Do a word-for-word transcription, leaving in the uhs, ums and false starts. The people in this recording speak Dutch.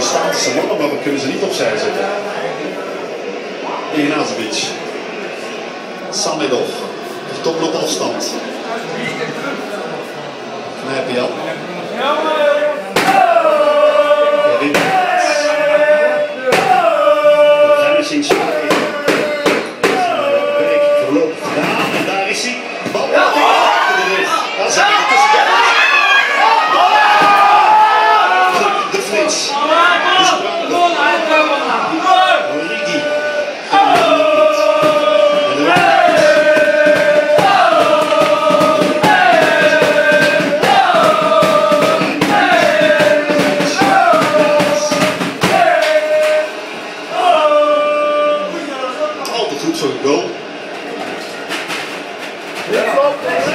de statische mannen, maar we kunnen ze niet opzij zetten. Ignazovic. Samedov. De top op afstand. Knijpje al. Goed voor de goal. Ja.